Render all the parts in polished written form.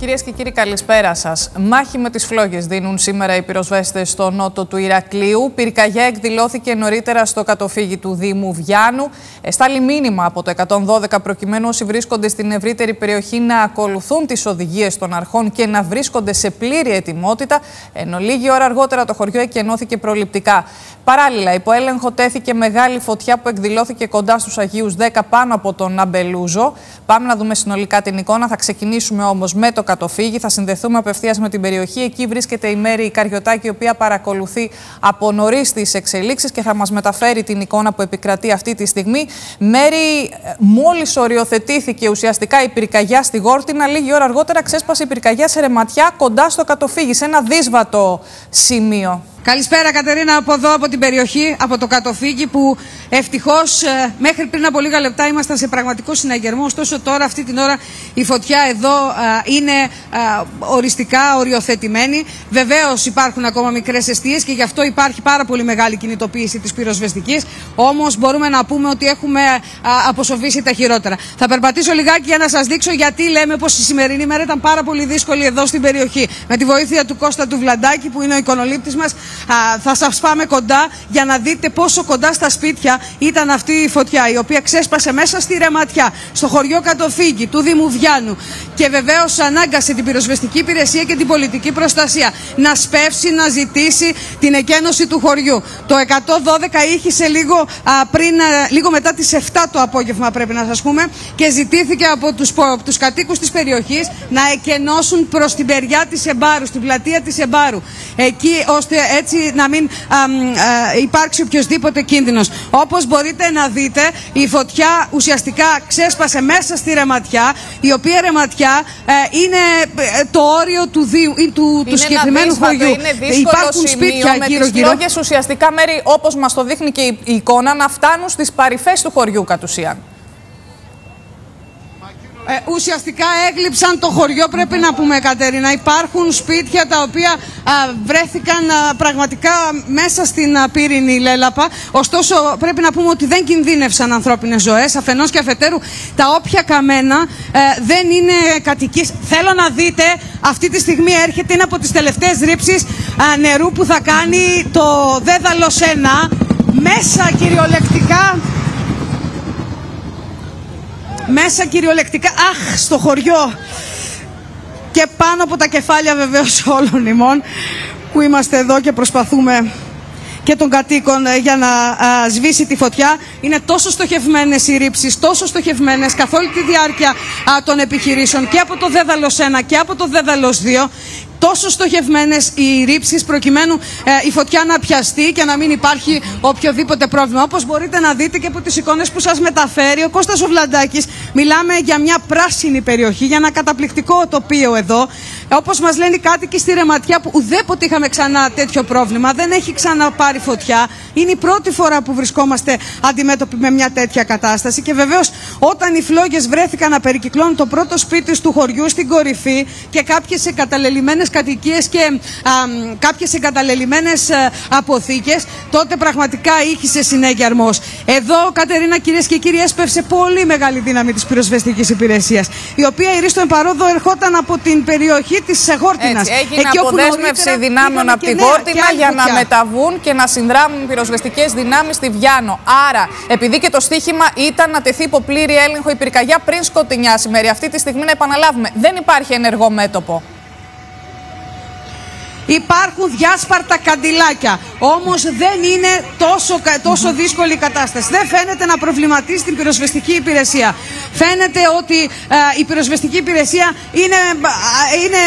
Κυρίες και κύριοι, καλησπέρα σας. Μάχη με τις φλόγες δίνουν σήμερα οι πυροσβέστες στο νότο του Ηρακλείου. Πυρκαγιά εκδηλώθηκε νωρίτερα στο κατωφύγι του Δήμου Βιάννου. Εστάλει μήνυμα από το 112 προκειμένου όσοι βρίσκονται στην ευρύτερη περιοχή να ακολουθούν τις οδηγίες των αρχών και να βρίσκονται σε πλήρη ετοιμότητα. Ενώ λίγη ώρα αργότερα το χωριό εκενώθηκε προληπτικά. Παράλληλα, υπό έλεγχο τέθηκε μεγάλη φωτιά που εκδηλώθηκε κοντά στους Αγίους Δέκα πάνω από τον Αμπελούζο. Πάμε να δούμε συνολικά την εικόνα. Θα ξεκινήσουμε όμως με το κατωφύγι. Θα συνδεθούμε απευθείας με την περιοχή. Εκεί βρίσκεται η Μαίρη Καριωτάκη, η οποία παρακολουθεί από νωρίς τις εξελίξεις και θα μας μεταφέρει την εικόνα που επικρατεί αυτή τη στιγμή. Μαίρη, μόλις οριοθετήθηκε ουσιαστικά η πυρκαγιά στη Γόρτινα, λίγη ώρα αργότερα ξέσπασε η πυρκαγιά σε ρεματιά κοντά στο κατωφύγι, σε ένα δύσβατο σημείο. Καλησπέρα Κατερίνα από εδώ, από την περιοχή, από το κατωφύγι που ευτυχώς μέχρι πριν από λίγα λεπτά ήμασταν σε πραγματικό συναγερμό. Ωστόσο τώρα αυτή την ώρα η φωτιά εδώ είναι οριστικά οριοθετημένη. Βεβαίως υπάρχουν ακόμα μικρές εστίες και γι' αυτό υπάρχει πάρα πολύ μεγάλη κινητοποίηση της πυροσβεστικής. Όμως μπορούμε να πούμε ότι έχουμε αποσοβήσει τα χειρότερα. Θα περπατήσω λιγάκι για να σας δείξω γιατί λέμε πως η σημερινή μέρα ήταν πάρα πολύ δύσκολη εδώ στην περιοχή. Με τη βοήθεια του Κώστα του Βλαντάκη που είναι ο εικονολήπτης μας, θα σας πάμε κοντά για να δείτε πόσο κοντά στα σπίτια ήταν αυτή η φωτιά, η οποία ξέσπασε μέσα στη ρεματιά, στο χωριό Κατωφύγι του Δήμου Βιάννου, και βεβαίως ανάγκασε την πυροσβεστική υπηρεσία και την πολιτική προστασία να σπεύσει, να ζητήσει την εκένωση του χωριού. Το 112 ήχησε λίγο μετά τις 7 το απόγευμα, πρέπει να σας πούμε, και ζητήθηκε από τους κατοίκους της περιοχής να εκενώσουν προς την περιά της Εμπάρου, στην πλατεία της Εμπάρου, εκεί ώστε έτσι να μην υπάρξει οποιοσδήποτε κίνδυνος. Όπως μπορείτε να δείτε, η φωτιά ουσιαστικά ξέσπασε μέσα στη ρεματιά, η οποία ρεματιά είναι το όριο του συγκεκριμένου χωριού. Είναι δύσκολο. Υπάρχουν σπίτια με γύρω, τις φλόγες ουσιαστικά, Μέρη, όπως μας το δείχνει και η εικόνα, να φτάνουν στις παρυφές του χωριού κατ' ουσίαν. Ουσιαστικά έγλειψαν το χωριό, πρέπει να πούμε, Κατερίνα. Υπάρχουν σπίτια τα οποία βρέθηκαν πραγματικά μέσα στην πύρινη λέλαπα. Ωστόσο πρέπει να πούμε ότι δεν κινδύνευσαν ανθρώπινες ζωές, αφενός και αφετέρου τα όποια καμένα δεν είναι κατοικίες. Θέλω να δείτε, αυτή τη στιγμή έρχεται, είναι από τις τελευταίες ρήψεις νερού που θα κάνει το Δέδαλος 1 μέσα κυριολεκτικά. Μέσα κυριολεκτικά, αχ, στο χωριό και πάνω από τα κεφάλια βεβαίως όλων ημών που είμαστε εδώ και προσπαθούμε, και των κατοίκων, για να σβήσει τη φωτιά. Είναι τόσο στοχευμένες οι ρήψεις, τόσο στοχευμένες καθ' όλη τη διάρκεια των επιχειρήσεων και από το Δέδαλος 1 και από το Δέδαλος 2. Τόσο στοχευμένες οι ρήψεις προκειμένου η φωτιά να πιαστεί και να μην υπάρχει οποιοδήποτε πρόβλημα. Όπως μπορείτε να δείτε και από τις εικόνες που σας μεταφέρει ο Κώστας ο Βλαντάκης, μιλάμε για μια πράσινη περιοχή, για ένα καταπληκτικό τοπίο εδώ. Όπως μας λένε οι κάτοικοι στη ρεματιά, που ουδέποτε είχαμε ξανά τέτοιο πρόβλημα, δεν έχει ξαναπάρει φωτιά. Είναι η πρώτη φορά που βρισκόμαστε αντιμέτωποι με μια τέτοια κατάσταση. Και βεβαίως, όταν οι φλόγες βρέθηκαν να περικυκλώνουν το πρώτο σπίτι του χωριού στην κορυφή και κάποιες εγκαταλελειμμένες κατοικίες και κάποιες εγκαταλελειμμένες αποθήκες, τότε πραγματικά ήχησε συνέγερμος. Εδώ, Κατερίνα, κυρίες και κύριοι, έσπευσε πολύ μεγάλη δύναμη της πυροσβεστικής υπηρεσίας, η οποία ηρίστον παρόδο ερχόταν από την περιοχή της Γόρτινας. Έγινε αποδέσμευση δυνάμεων από τη Γόρτινα για να μεταβούν και να συνδράμουν πυροσβεστικές δυνάμεις στη Βιάννο. Άρα, επειδή και το στίχημα ήταν να τεθεί υπό πλήρη έλεγχο η πυρκαγιά πριν σκοτεινιάσει, Μέρη, αυτή τη στιγμή να επαναλάβουμε, δεν υπάρχει ενεργό μέτωπο. Υπάρχουν διάσπαρτα καντιλάκια, όμως δεν είναι τόσο δύσκολη η κατάσταση. Δεν φαίνεται να προβληματίζει την πυροσβεστική υπηρεσία. Φαίνεται ότι η πυροσβεστική υπηρεσία είναι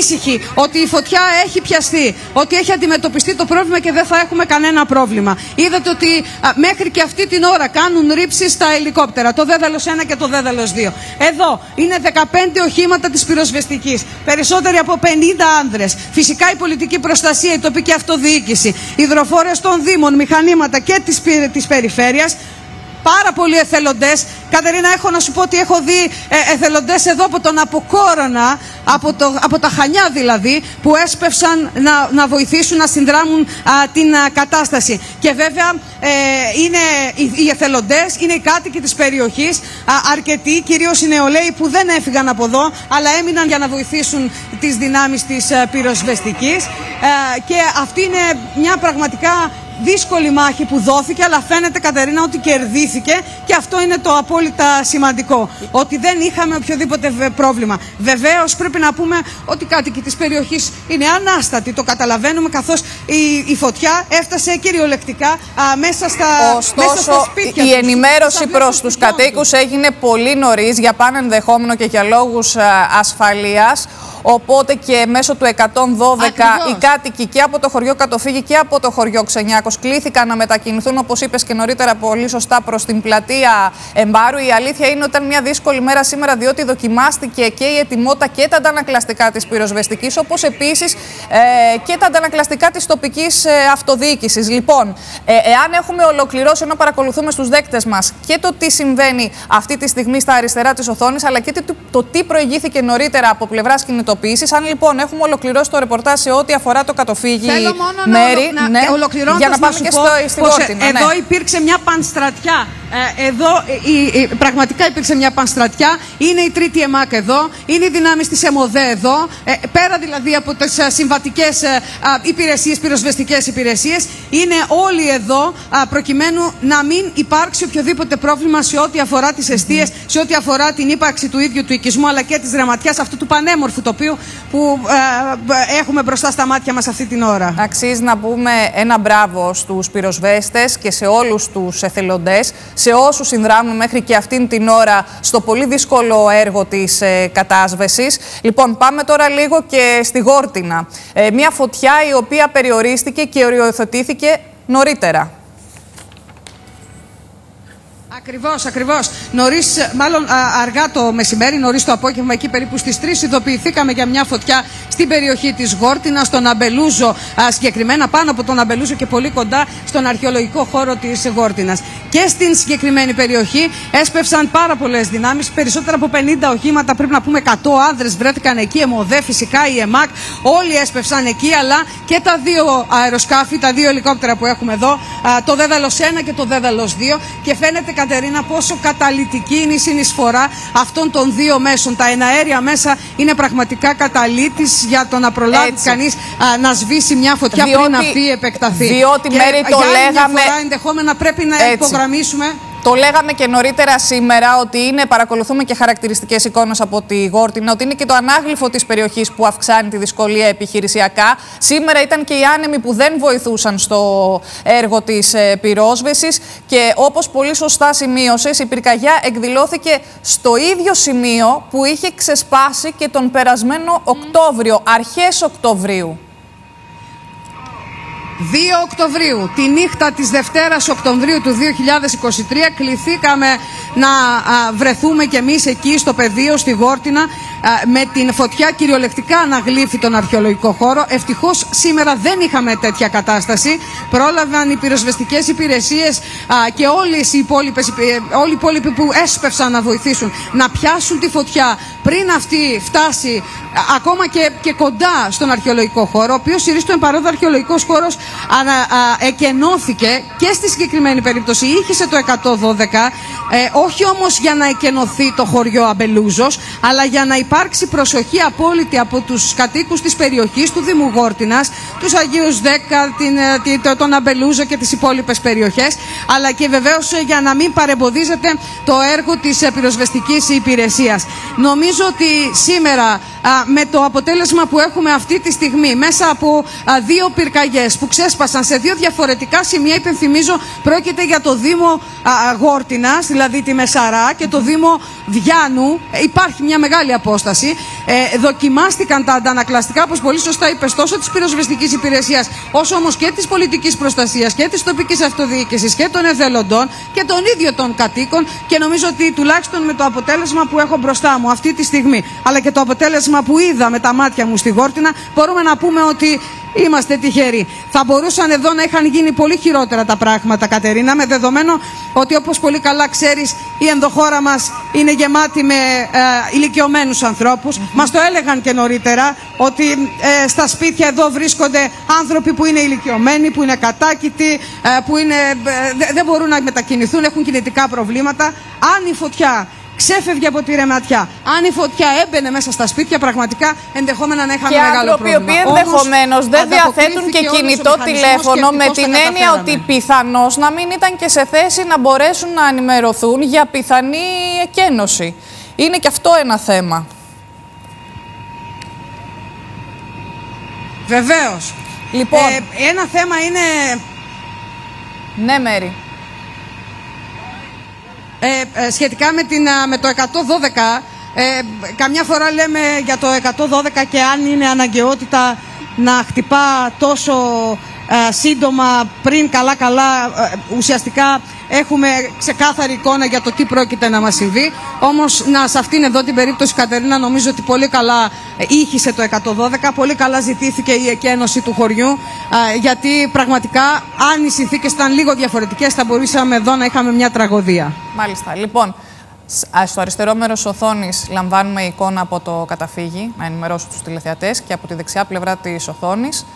ήσυχη, ότι η φωτιά έχει πιαστεί, ότι έχει αντιμετωπιστεί το πρόβλημα και δεν θα έχουμε κανένα πρόβλημα. Είδατε ότι μέχρι και αυτή την ώρα κάνουν ρήψεις στα ελικόπτερα, το Δέδαλος 1 και το Δέδαλος 2. Εδώ είναι 15 οχήματα της πυροσβεστικής, περισσότεροι από 50 άνδρες. Φυσικά η πολιτική προστασία, η τοπική αυτοδιοίκηση, οι υδροφόρες των Δήμων, μηχανήματα και της περιφέρειας. πάρα πολλοί εθελοντές. Κατερίνα, έχω να σου πω ότι έχω δει εθελοντές εδώ από τον Αποκόρονα, από τα Χανιά δηλαδή, που έσπευσαν να βοηθήσουν, να συνδράμουν την κατάσταση. Και βέβαια είναι οι εθελοντές, είναι οι κάτοικοι της περιοχής, αρκετοί, κυρίως οι νεολαίοι που δεν έφυγαν από εδώ, αλλά έμειναν για να βοηθήσουν τις δυνάμεις της πυροσβεστικής. Και αυτή είναι μια πραγματικά δύσκολη μάχη που δόθηκε, αλλά φαίνεται, Κατερίνα, ότι κερδίθηκε, και αυτό είναι το απόλυτα σημαντικό. Ότι δεν είχαμε οποιοδήποτε πρόβλημα. Βεβαίως, πρέπει να πούμε ότι οι κάτοικοι της περιοχής είναι ανάστατοι. Το καταλαβαίνουμε, καθώς η φωτιά έφτασε κυριολεκτικά μέσα στα σπίτια. Η ενημέρωση προς τους κατοίκους έγινε πολύ νωρίς, για πάνω ενδεχόμενο και για λόγους ασφαλείας. Οπότε και μέσω του 112 οι κάτοικοι και από το χωριό Κατωφύγι και από το χωριό Ξενιάκος κλήθηκαν να μετακινηθούν, όπως είπες και νωρίτερα πολύ σωστά, προς την πλατεία Εμπάρου. Η αλήθεια είναι ότι ήταν μια δύσκολη μέρα σήμερα, διότι δοκιμάστηκε και η ετοιμότητα και τα αντανακλαστικά της πυροσβεστικής, όπως επίσης και τα αντανακλαστικά της τοπικής αυτοδιοίκησης. Λοιπόν, εάν έχουμε ολοκληρώσει, ενώ παρακολουθούμε στους δέκτες μας και το τι συμβαίνει αυτή τη στιγμή στα αριστερά της οθόνης, αλλά και το τι προηγήθηκε νωρίτερα από πλευράς κινητοποίησης. Αν λοιπόν έχουμε ολοκληρώσει το ρεπορτάζ σε ό,τι αφορά το Κατωφύγι, Μέρη, για να πάμε και στην Κόρτινα. Εδώ υπήρξε μια πανστρατιά. Εδώ πραγματικά υπήρξε μια πανστρατιά. Είναι η 3η ΕΜΑΚ εδώ, είναι οι δυνάμεις της ΕΜΟΔΕ εδώ, πέρα δηλαδή από τις συμβατικές υπηρεσίες, πυροσβεστικές υπηρεσίες. Είναι όλοι εδώ προκειμένου να μην υπάρξει οποιοδήποτε πρόβλημα σε ό,τι αφορά τις αιστείες, σε ό,τι αφορά την ύπαρξη του ίδιου του οικισμού, αλλά και της ρεματιάς, αυτού του πανέμορφου τοπίου που έχουμε μπροστά στα μάτια μας αυτή την ώρα. Αξίζει να πούμε ένα μπράβο στους πυροσβέστες και σε όλους τους εθελοντές, σε όσους συνδράμουν μέχρι και αυτήν την ώρα στο πολύ δύσκολο έργο της κατάσβεσης. Λοιπόν, πάμε τώρα λίγο και στη Γόρτινα. Μια φωτιά η οποία περιορίστηκε και οριοθετήθηκε νωρίτερα. Ακριβώς, ακριβώς. Μάλλον αργά το μεσημέρι, νωρίς το απόγευμα, εκεί περίπου στις 3, ειδοποιηθήκαμε για μια φωτιά στην περιοχή της Γόρτινας, στον Αμπελούζο συγκεκριμένα, πάνω από τον Αμπελούζο και πολύ κοντά στον αρχαιολογικό χώρο της Γόρτινας. Και στην συγκεκριμένη περιοχή έσπευσαν πάρα πολλές δυνάμεις, περισσότερα από 50 οχήματα, πρέπει να πούμε 100 άνδρες βρέθηκαν εκεί, ΕΜΟΔΕ, φυσικά η ΕΜΑΚ, όλοι έσπευσαν εκεί, αλλά και τα δύο αεροσκάφη, τα δύο ελικόπτερα που έχουμε εδώ, το Δέδαλος 1 και το Δέδαλος 2, και φαίνεται, Κατερίνα, πόσο καταλυτική είναι η συνεισφορά αυτών των δύο μέσων. Τα εναέρια μέσα είναι πραγματικά καταλύτης για το να προλάβει κανείς να σβήσει μια φωτιά πριν αυτή επεκταθεί. Διότι, Μέρη, το λέγαμε. Για άλλη μια φορά, ενδεχόμενα, πρέπει να υπογραμμίσουμε. Το λέγαμε και νωρίτερα σήμερα ότι είναι, παρακολουθούμε και χαρακτηριστικές εικόνες από τη Γόρτινα, ότι είναι και το ανάγλυφο της περιοχής που αυξάνει τη δυσκολία επιχειρησιακά. Σήμερα ήταν και οι άνεμοι που δεν βοηθούσαν στο έργο της πυρόσβεσης, και όπως πολύ σωστά σημείωσες, η πυρκαγιά εκδηλώθηκε στο ίδιο σημείο που είχε ξεσπάσει και τον περασμένο Οκτώβριο, αρχές Οκτωβρίου. 2 Οκτωβρίου, τη νύχτα της Δευτέρας Οκτωβρίου του 2023, κληθήκαμε να βρεθούμε κι εμείς εκεί στο πεδίο, στη Γόρτινα, με την φωτιά κυριολεκτικά να γλύφει τον αρχαιολογικό χώρο. Ευτυχώς σήμερα δεν είχαμε τέτοια κατάσταση. Πρόλαβαν οι πυροσβεστικές υπηρεσίες και όλοι οι υπόλοιποι που έσπευσαν να βοηθήσουν να πιάσουν τη φωτιά πριν αυτή φτάσει ακόμα και κοντά στον αρχαιολογικό χώρο, ο οποίος ηρίστου εμπαρόδο αρχαιολογικός χώρος εκενώθηκε, και στη συγκεκριμένη περίπτωση ήχησε το 112, όχι όμως για να εκενωθεί το χωριό Αμπελούζος, αλλά για να υπάρξει προσοχή απόλυτη από τους κατοίκους της περιοχής, του Δήμου Γόρτινας, τους Αγίους Δέκα, τον Αμπελούζο και τις υπόλοιπες περιοχές, αλλά και βεβαίως για να μην παρεμποδίζεται το έργο της πυροσβεστικής υπηρεσίας. Νομίζω ότι σήμερα, με το αποτέλεσμα που έχουμε αυτή τη στιγμή, μέσα από δύο πυρκαγιές που ξέσπασαν σε δύο διαφορετικά σημεία, υπενθυμίζω, πρόκειται για το Δήμο Γόρτινας, δηλαδή τη Μεσαρά, και το Δήμο Βιάννου, υπάρχει μια μεγάλη απόσταση. Δοκιμάστηκαν τα αντανακλαστικά, όπως πολύ σωστά είπες, τόσο της πυροσβεστικής υπηρεσίας, όσο όμως και της πολιτικής προστασίας και της τοπικής αυτοδιοίκησης και των εθελοντών και των ίδιων των κατοίκων, και νομίζω ότι τουλάχιστον με το αποτέλεσμα που έχω μπροστά μου αυτή τη στιγμή, αλλά και το αποτέλεσμα που είδα με τα μάτια μου στη Γόρτινα, μπορούμε να πούμε ότι είμαστε τυχεροί. Θα Θα μπορούσαν εδώ να είχαν γίνει πολύ χειρότερα τα πράγματα, Κατερίνα, με δεδομένο ότι, όπως πολύ καλά ξέρεις, η ενδοχώρα μας είναι γεμάτη με ηλικιωμένους ανθρώπους. Μας το έλεγαν και νωρίτερα ότι στα σπίτια εδώ βρίσκονται άνθρωποι που είναι ηλικιωμένοι, που είναι κατάκητοι, που δεν μπορούν να μετακινηθούν, έχουν κινητικά προβλήματα. Αν η φωτιά ξέφευγε από τη ρεματιά, αν η φωτιά έμπαινε μέσα στα σπίτια, πραγματικά ενδεχόμενα να είχαν μεγάλο πρόβλημα. Και άνθρωποι οι οποίοι ενδεχομένως δεν διαθέτουν και κινητό τηλέφωνο, και με την έννοια ότι πιθανώς να μην ήταν και σε θέση να μπορέσουν να ενημερωθούν για πιθανή εκκαίνωση. Είναι και αυτό ένα θέμα. Βεβαίως. Λοιπόν, ένα θέμα είναι... Ναι, Μέρη. Σχετικά με το 112, καμιά φορά λέμε για το 112 και αν είναι αναγκαιότητα να χτυπά τόσο σύντομα πριν καλά-καλά. Ουσιαστικά έχουμε ξεκάθαρη εικόνα για το τι πρόκειται να μας συμβεί. Όμως σε αυτήν εδώ την περίπτωση, Κατερίνα, νομίζω ότι πολύ καλά ήχησε το 112, πολύ καλά ζητήθηκε η εκένωση του χωριού, γιατί πραγματικά αν οι συνθήκες ήταν λίγο διαφορετικές θα μπορούσαμε εδώ να είχαμε μια τραγωδία. Μάλιστα. Λοιπόν, στο αριστερό μέρος οθόνης λαμβάνουμε εικόνα από το καταφύγι, να ενημερώσω τους τηλεθεατές, και από τη δεξιά πλευρά της οθόνης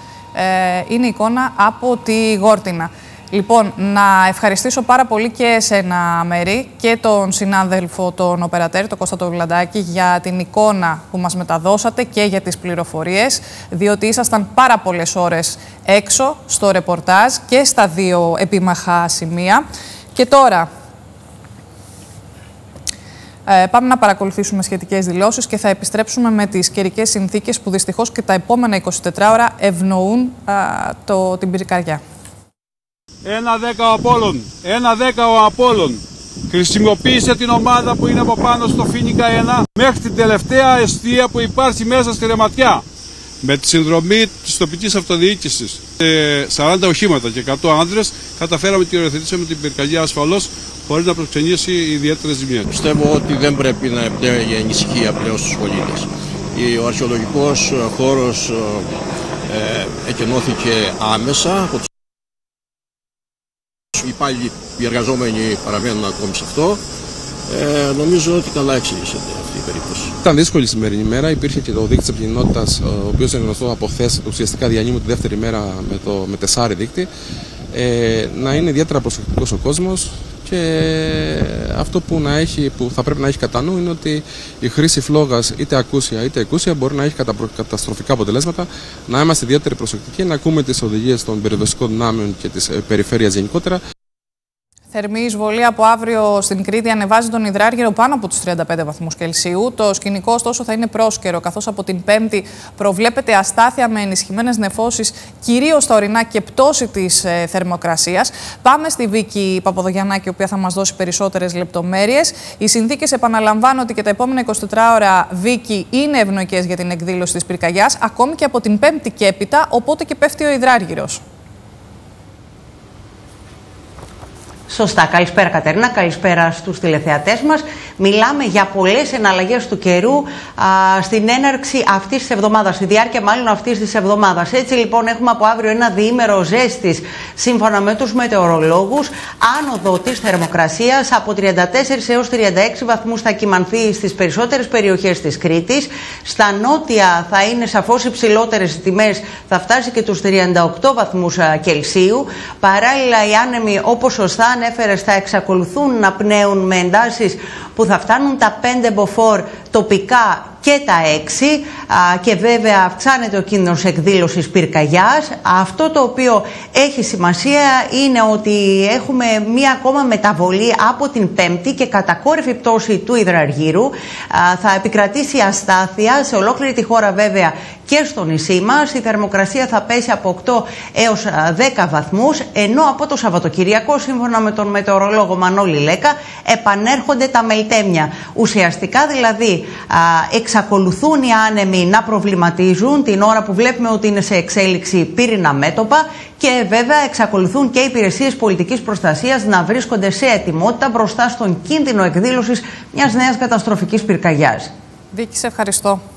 είναι εικόνα από τη Γόρτινα. Λοιπόν, να ευχαριστήσω πάρα πολύ και εσένα, Μέρη, και τον συνάδελφο, τον οπερατέρ, τον Κώστα Βλαντάκη, για την εικόνα που μας μεταδώσατε και για τις πληροφορίες, διότι ήσασταν πάρα πολλές ώρες έξω στο ρεπορτάζ και στα δύο επίμαχα σημεία. Και τώρα πάμε να παρακολουθήσουμε σχετικές δηλώσεις και θα επιστρέψουμε με τις καιρικές συνθήκες που δυστυχώς και τα επόμενα 24 ώρα ευνοούν την πυρκαγιά. 1-10 ο Απόλλων, 1-10 ο Απόλλων. Χρησιμοποίησε την ομάδα που είναι από πάνω στο Φίνικα 1 μέχρι την τελευταία εστία που υπάρχει μέσα στη ρεματιά. Με τη συνδρομή της τοπικής αυτοδιοίκησης, 40 οχήματα και 100 άνδρες, καταφέραμε και οριοθετήσαμε την πυρκαγιά ασφαλώς, χωρίς να προξενήσει ιδιαίτερες ζημιές. Πιστεύω ότι δεν πρέπει να επνέει η ανησυχία πλέον στους πολίτες. Ο αρχαιολογικός χώρος εκενώθηκε άμεσα. Πάλι οι εργαζόμενοι παραμένουν ακόμη σε αυτό. Νομίζω ότι καλά εξελίσσεται αυτή η περίπτωση. Ήταν δύσκολη η σημερινή μέρα. Υπήρχε και το δείκτη της ευγενικότητας, ο οποίος είναι γνωστό από χθες. Ουσιαστικά διανύουμε τη δεύτερη μέρα με τεσσάρι δείκτη. Να είναι ιδιαίτερα προσεκτικός ο κόσμος. Και αυτό που θα πρέπει να έχει κατά νου είναι ότι η χρήση φλόγας, είτε ακούσια είτε εκούσια, μπορεί να έχει καταστροφικά αποτελέσματα. Να είμαστε ιδιαίτερη προσεκτικοί, να ακούμε τις οδηγίες των περιβεστικών δυνάμεων και της περιφέρειας γενικότερα. Θερμή εισβολή από αύριο στην Κρήτη ανεβάζει τον υδράργυρο πάνω από τους 35 βαθμούς Κελσίου. Το σκηνικό, ωστόσο, θα είναι πρόσκαιρο, καθώς από την Πέμπτη προβλέπεται αστάθεια με ενισχυμένες νεφώσεις, κυρίως στα ορεινά, και πτώση της θερμοκρασίας. Πάμε στη Βίκη Παπαδογιαννάκη, η οποία θα μας δώσει περισσότερες λεπτομέρειες. Οι συνθήκες, επαναλαμβάνω, ότι και τα επόμενα 24 ώρα, Βίκη, είναι ευνοϊκές για την εκδήλωση της πυρκαγιάς, ακόμη και από την Πέμπτη και έπειτα, οπότε και πέφτει ο υδράργυρος. Σωστά. Καλησπέρα, Κατερίνα. Καλησπέρα στους τηλεθεατές μας. Μιλάμε για πολλές εναλλαγές του καιρού στην έναρξη αυτής της εβδομάδας, στη διάρκεια μάλλον αυτής της εβδομάδας. Έτσι λοιπόν έχουμε από αύριο ένα διήμερο ζέστης σύμφωνα με τους μετεωρολόγους, άνοδο της θερμοκρασίας από 34 έως 36 βαθμούς θα κυμανθεί στις περισσότερες περιοχές της Κρήτης. Στα νότια θα είναι σαφώς υψηλότερες οι τιμές, θα φτάσει και τους 38 βαθμούς Κελσίου. Παράλληλα, οι άνεμοι, όπως σωστά ανέφερες, θα εξακολουθούν να πνέουν με εντάσεις που θα φτάνουν τα 5 μποφόρ τοπικά και τα 6, και βέβαια αυξάνεται ο κίνδυνος εκδήλωσης πυρκαγιάς. Αυτό το οποίο έχει σημασία είναι ότι έχουμε μία ακόμα μεταβολή από την Πέμπτη και κατακόρυφη πτώση του υδραργύρου. Θα επικρατήσει αστάθεια σε ολόκληρη τη χώρα βέβαια και στο νησί μας. Η θερμοκρασία θα πέσει από 8 έως 10 βαθμούς, ενώ από το Σαββατοκυριακό, σύμφωνα με τον μετεωρολόγο Μανώλη Λέκα, επανέρχονται τα μελτέμια. Ουσιαστικά δηλαδή εξακολουθούν οι άνεμοι να προβληματίζουν την ώρα που βλέπουμε ότι είναι σε εξέλιξη πύρηνα μέτωπα, και βέβαια εξακολουθούν και οι υπηρεσίες πολιτικής προστασίας να βρίσκονται σε ετοιμότητα μπροστά στον κίνδυνο εκδήλωσης μιας νέας καταστροφικής πυρκαγιάς. Βίκη, σε ευχαριστώ.